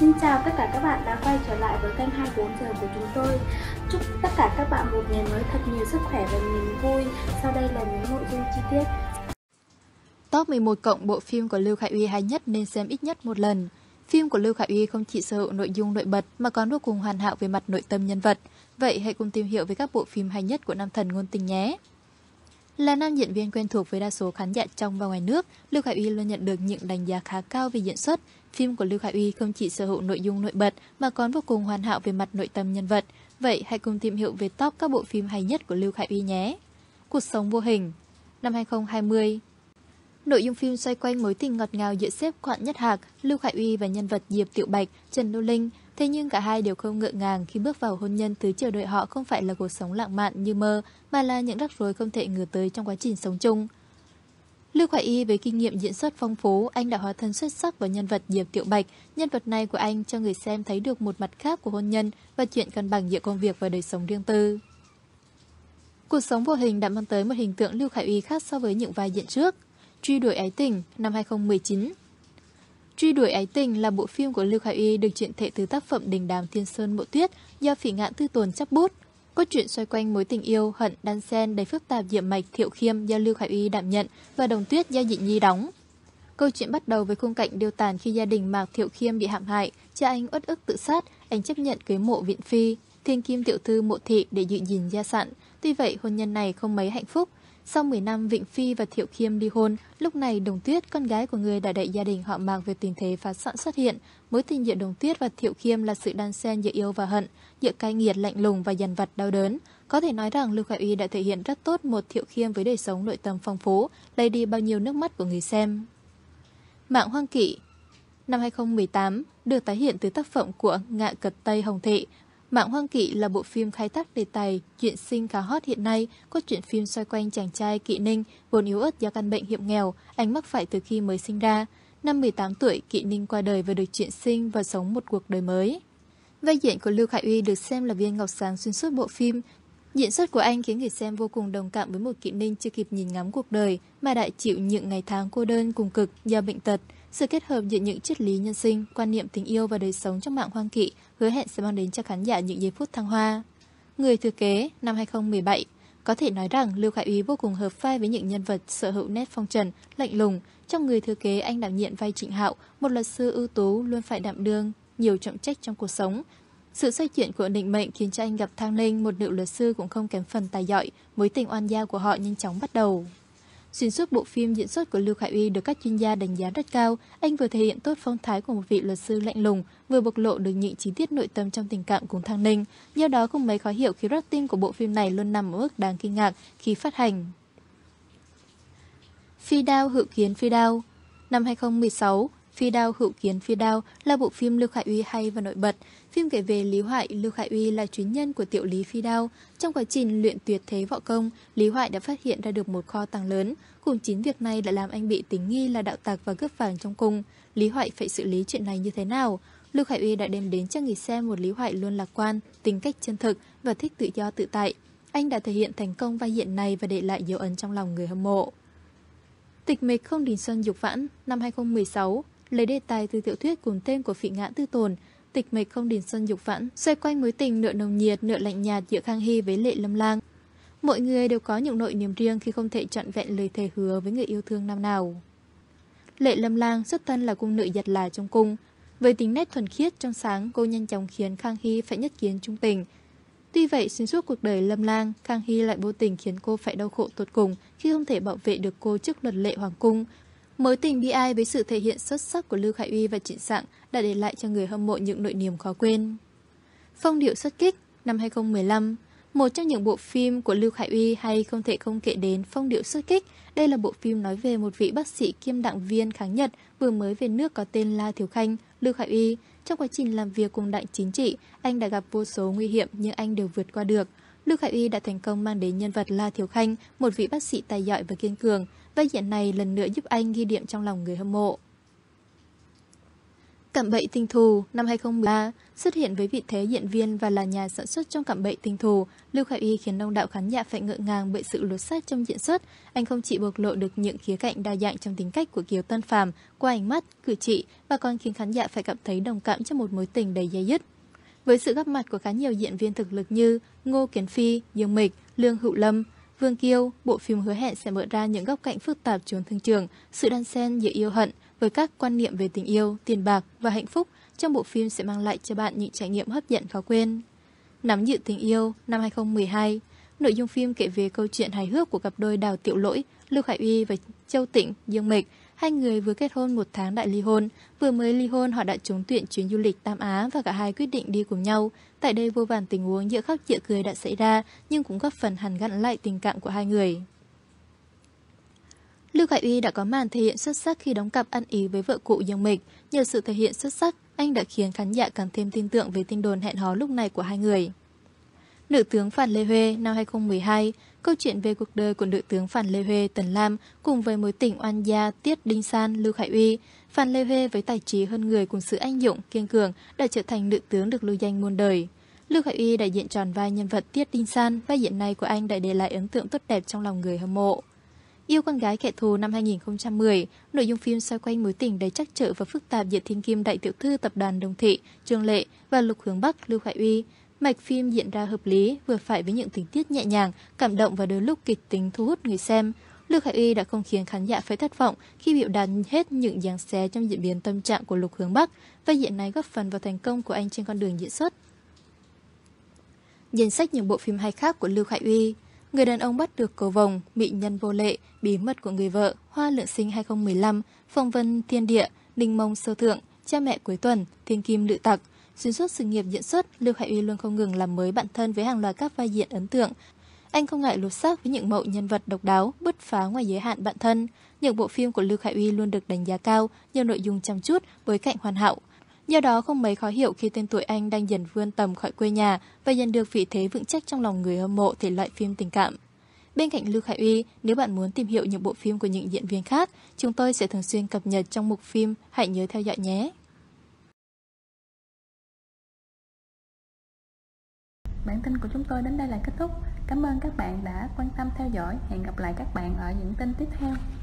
Xin chào tất cả các bạn đã quay trở lại với kênh 24 giờ của chúng tôi. Chúc tất cả các bạn một ngày mới thật nhiều sức khỏe và niềm vui. Sau đây là những nội dung chi tiết. Top 11 cộng bộ phim của Lưu Khải Uy hay nhất nên xem ít nhất một lần. Phim của Lưu Khải Uy không chỉ sở hữu nội dung nổi bật mà còn vô cùng hoàn hảo về mặt nội tâm nhân vật. Vậy hãy cùng tìm hiểu về các bộ phim hay nhất của nam thần ngôn tình nhé. Là nam diễn viên quen thuộc với đa số khán giả trong và ngoài nước, Lưu Khải Uy luôn nhận được những đánh giá khá cao về diễn xuất. Phim của Lưu Khải Uy không chỉ sở hữu nội dung nổi bật mà còn vô cùng hoàn hảo về mặt nội tâm nhân vật. Vậy hãy cùng tìm hiểu về top các bộ phim hay nhất của Lưu Khải Uy nhé. Cuộc sống vô hình năm 2020. Nội dung phim xoay quanh mối tình ngọt ngào giữa sếp Quảng Nhất Hạc, Lưu Khải Uy và nhân vật Diệp Tiểu Bạch, Trần Đô Linh. Thế nhưng cả hai đều không ngượng ngàng khi bước vào hôn nhân, thứ chờ đợi họ không phải là cuộc sống lãng mạn như mơ, mà là những rắc rối không thể ngờ tới trong quá trình sống chung. Lưu Khải Uy với kinh nghiệm diễn xuất phong phú, anh đã hóa thân xuất sắc vào nhân vật Diệp Tiểu Bạch. Nhân vật này của anh cho người xem thấy được một mặt khác của hôn nhân và chuyện cân bằng giữa công việc và đời sống riêng tư. Cuộc sống vô hình đã mang tới một hình tượng Lưu Khải Uy khác so với những vai diễn trước. Truy đuổi ái tình năm 2019. Truy đuổi ái tình là bộ phim của Lưu Khải Uy được chuyển thể từ tác phẩm Đình Đám Thiên Sơn Mộ Tuyết do Phỉ Ngạn Tư Tuần chấp bút. Cốt truyện xoay quanh mối tình yêu hận đan xen đầy phức tạp diệm mạch Thiệu Khiêm do Lưu Khải Uy đảm nhận và Đồng Tuyết do Diện Nhi đóng. Câu chuyện bắt đầu với khung cảnh điêu tàn khi gia đình Mạc Thiệu Khiêm bị hãm hại, cha anh uất ức tự sát, anh chấp nhận cưới mộ viện phi Thiên Kim tiểu thư Mộ Thị để giữ gìn gia sản. Tuy vậy, hôn nhân này không mấy hạnh phúc. Sau 10 năm, Vịnh Phi và Thiệu Khiêm ly hôn, lúc này Đồng Tuyết, con gái của người đã đẩy gia đình họ Mạc về tình thế phá sản xuất hiện. Mối tình giữa Đồng Tuyết và Thiệu Khiêm là sự đan xen giữa yêu và hận, giữa cay nghiệt lạnh lùng và dằn vặt đau đớn. Có thể nói rằng Lưu Khải Uy đã thể hiện rất tốt một Thiệu Khiêm với đời sống nội tâm phong phú, lấy đi bao nhiêu nước mắt của người xem. Mạng Hoang Kỵ năm 2018 được tái hiện từ tác phẩm của Ngạ Cật Tây Hồng Thị. Mạng Hoang Kỵ là bộ phim khai thác đề tài chuyện sinh khá hot hiện nay. Cốt truyện phim xoay quanh chàng trai Kỵ Ninh vốn yếu ớt do căn bệnh hiểm nghèo anh mắc phải từ khi mới sinh ra. Năm 18 tuổi, Kỵ Ninh qua đời và được chuyển sinh và sống một cuộc đời mới. Vai diễn của Lưu Khải Uy được xem là viên ngọc sáng xuyên suốt bộ phim. Diễn xuất của anh khiến người xem vô cùng đồng cảm với một Kỵ Ninh chưa kịp nhìn ngắm cuộc đời mà đã chịu những ngày tháng cô đơn cùng cực do bệnh tật. Sự kết hợp giữa những triết lý nhân sinh, quan niệm tình yêu và đời sống trong Mạng Hoang Kỵ hứa hẹn sẽ mang đến cho khán giả những giây phút thăng hoa. Người thừa kế năm 2017. Có thể nói rằng Lưu Khải Uy vô cùng hợp vai với những nhân vật sở hữu nét phong trần, lạnh lùng. Trong Người thừa kế, anh đảm nhiệm vai Trịnh Hạo, một luật sư ưu tú luôn phải đảm đương nhiều trọng trách trong cuộc sống. Sự xoay chuyển của định mệnh khiến cho anh gặp Thang Linh, một nữ luật sư cũng không kém phần tài giỏi. Mối tình oan gia của họ nhanh chóng bắt đầu. Xuyên suốt bộ phim, diễn xuất của Lưu Khải Uy được các chuyên gia đánh giá rất cao. Anh vừa thể hiện tốt phong thái của một vị luật sư lạnh lùng, vừa bộc lộ được những chi tiết nội tâm trong tình cảm cùng Thang Ninh. Do đó không mấy khó hiểu khi rating của bộ phim này luôn nằm ở mức đáng kinh ngạc khi phát hành. Phi Đao Hữu Kiến Phi Đao năm 2016. Phi Đao Hữu Kiến Phi Đao là bộ phim Lưu Khải Uy hay và nổi bật. Phim kể về Lý Hoại, Lưu Khải Uy là chuyên nhân của tiểu lý Phi Đao. Trong quá trình luyện tuyệt thế võ công, Lý Hoại đã phát hiện ra được một kho tàng lớn. Cùng chính việc này đã làm anh bị tính nghi là đạo tặc và cướp vàng trong cung. Lý Hoại phải xử lý chuyện này như thế nào? Lưu Khải Uy đã đem đến cho người xem một Lý Hoại luôn lạc quan, tính cách chân thực và thích tự do tự tại. Anh đã thể hiện thành công vai diễn này và để lại dấu ấn trong lòng người hâm mộ. Tịch Mịch Không Đình Xuân Dục Vãn năm 2016. Lấy đề tài từ tiểu thuyết cùng tên của Phỉ Ngạn Tư Tồn, Tịch Mịch Không Đình Xuân Dục Vãn xoay quanh mối tình nửa nồng nhiệt nửa lạnh nhạt giữa Khang Hy với Lệ Lâm Lang. Mọi người đều có những nỗi niềm riêng khi không thể trọn vẹn lời thề hứa với người yêu thương năm nào. Lệ Lâm Lang xuất thân là cung nữ giặt là trong cung. Với tính nét thuần khiết trong sáng, cô nhanh chóng khiến Khang Hy phải nhất kiến trung tình. Tuy vậy, xuyên suốt cuộc đời Lâm Lang, Khang Hy lại vô tình khiến cô phải đau khổ tột cùng khi không thể bảo vệ được cô trước luật lệ hoàng cung. Mối tình bi ai với sự thể hiện xuất sắc của Lưu Khải Uy và Trịnh Sảng đã để lại cho người hâm mộ những nỗi niềm khó quên. Phong điệu xuất kích năm 2015. Một trong những bộ phim của Lưu Khải Uy hay không thể không kể đến Phong điệu xuất kích. Đây là bộ phim nói về một vị bác sĩ kiêm đảng viên kháng Nhật vừa mới về nước có tên La Thiếu Khanh, Lưu Khải Uy. Trong quá trình làm việc cùng đảng chính trị, anh đã gặp vô số nguy hiểm nhưng anh đều vượt qua được. Lưu Khải Uy đã thành công mang đến nhân vật La Thiếu Khanh, một vị bác sĩ tài giỏi và kiên cường. Vai diễn này lần nữa giúp anh ghi điểm trong lòng người hâm mộ. Cạm bẫy tình thù năm 2013 xuất hiện với vị thế diễn viên và là nhà sản xuất trong Cạm bẫy tình thù, Lưu Khải Uy khiến đông đạo khán giả phải ngỡ ngàng bởi sự lột xác trong diễn xuất. Anh không chỉ bộc lộ được những khía cạnh đa dạng trong tính cách của Kiều Tân Phàm qua ánh mắt, cử chỉ và còn khiến khán giả phải cảm thấy đồng cảm cho một mối tình đầy dây dứt. Với sự góp mặt của khá nhiều diễn viên thực lực như Ngô Kiến Phi, Dương Mịch, Lương Hữu Lâm, Vương Kiêu, bộ phim hứa hẹn sẽ mở ra những góc cạnh phức tạp chốn thương trường, sự đan xen giữa yêu hận với các quan niệm về tình yêu, tiền bạc và hạnh phúc. Trong bộ phim sẽ mang lại cho bạn những trải nghiệm hấp dẫn khó quên. Nắm giữ tình yêu năm 2012, nội dung phim kể về câu chuyện hài hước của cặp đôi Đào Tiểu Lỗi, Lưu Khải Uy và Châu Tịnh, Dương Mịch. Hai người vừa kết hôn 1 tháng đã ly hôn. Vừa mới ly hôn, họ đã trúng tuyển chuyến du lịch Tam Á và cả hai quyết định đi cùng nhau. Tại đây vô vàn tình huống giữa khóc giữa cười đã xảy ra, nhưng cũng góp phần hàn gắn lại tình cảm của hai người. Lưu Khải Uy đã có màn thể hiện xuất sắc khi đóng cặp ăn ý với vợ cũ Dương Mịch. Nhờ sự thể hiện xuất sắc, anh đã khiến khán giả càng thêm tin tưởng về tin đồn hẹn hò lúc này của hai người. Nữ tướng Phan Lê Huê năm 2012, câu chuyện về cuộc đời của nữ tướng Phan Lê Huê Tần Lam cùng với mối tình oan gia Tiết Đinh San Lưu Khải Uy. Phan Lê Huê với tài trí hơn người cùng sự anh dũng, kiên cường đã trở thành nữ tướng được lưu danh muôn đời. Lưu Khải Uy đã diễn tròn vai nhân vật Tiết Đinh San, vai diễn này của anh đã để lại ấn tượng tốt đẹp trong lòng người hâm mộ. Yêu con gái kẻ thù năm 2010, nội dung phim xoay quanh mối tình đầy trắc trở và phức tạp giữa thiên kim đại tiểu thư tập đoàn Đồng Thị, Trương Lệ và Lục Hướng Bắc Lưu Khải Uy. Mạch phim diễn ra hợp lý, vừa phải với những tình tiết nhẹ nhàng, cảm động và đôi lúc kịch tính thu hút người xem. Lưu Khải Uy đã không khiến khán giả phải thất vọng khi biểu đạt hết những giằng xé trong diễn biến tâm trạng của Lục Hướng Bắc, và diễn này góp phần vào thành công của anh trên con đường diễn xuất. Danh sách những bộ phim hay khác của Lưu Khải Uy: Người đàn ông bắt được cầu vồng, Mỹ nhân vô lệ, Bí mật của người vợ, Hoa lượng sinh 2015, Phong vân thiên địa, Đình mông sơ thượng, Cha mẹ cuối tuần, Thiên kim nữ tặc. Xuyên suốt sự nghiệp diễn xuất, Lưu Khải Uy luôn không ngừng làm mới bản thân với hàng loạt các vai diễn ấn tượng. Anh không ngại lột xác với những mẫu nhân vật độc đáo, bứt phá ngoài giới hạn bản thân. Những bộ phim của Lưu Khải Uy luôn được đánh giá cao, nhiều nội dung chăm chút, bối cảnh hoàn hảo. Do đó không mấy khó hiểu khi tên tuổi anh đang dần vươn tầm khỏi quê nhà và dần được vị thế vững chắc trong lòng người hâm mộ thể loại phim tình cảm. Bên cạnh Lưu Khải Uy, nếu bạn muốn tìm hiểu những bộ phim của những diễn viên khác, chúng tôi sẽ thường xuyên cập nhật trong mục phim, hãy nhớ theo dõi nhé. Bản tin của chúng tôi đến đây là kết thúc. Cảm ơn các bạn đã quan tâm theo dõi. Hẹn gặp lại các bạn ở những tin tiếp theo.